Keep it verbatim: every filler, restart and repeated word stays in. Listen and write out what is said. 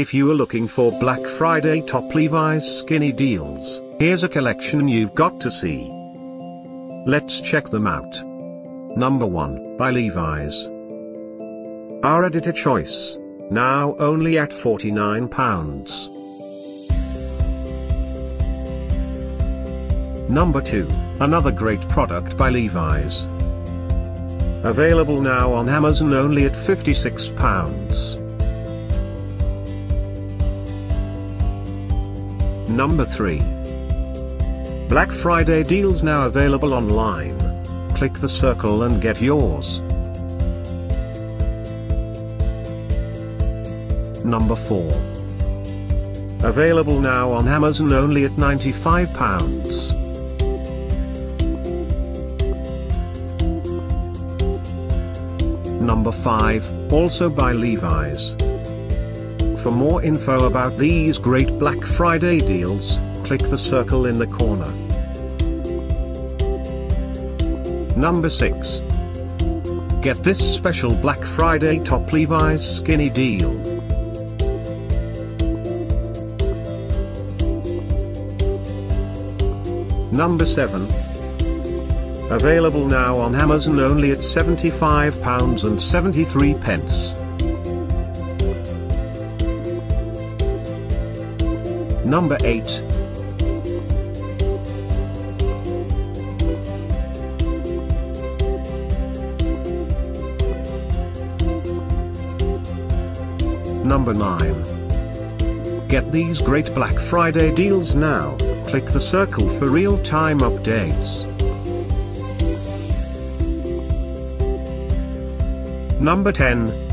If you are looking for Black Friday top Levi's skinny deals, here's a collection you've got to see. Let's check them out. Number one, by Levi's. Our editor choice, now only at forty-nine pounds. Number two, another great product by Levi's. Available now on Amazon only at fifty-six pounds. Number three. Black Friday deals now available online. Click the circle and get yours. Number four. Available now on Amazon only at ninety-five pounds. Number five, also by Levi's. For more info about these great Black Friday deals, click the circle in the corner. Number six. Get this special Black Friday top Levi's skinny deal. Number seven. Available now on Amazon only at seventy-five pounds seventy-three. Number eight. Number nine. Get these great Black Friday deals now, click the circle for real-time updates. Number ten.